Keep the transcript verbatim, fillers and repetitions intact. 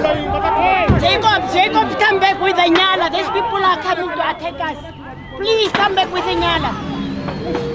Jacob, Jacob, come back with Inyala. These people are coming to attack us. Please come back with Inyala.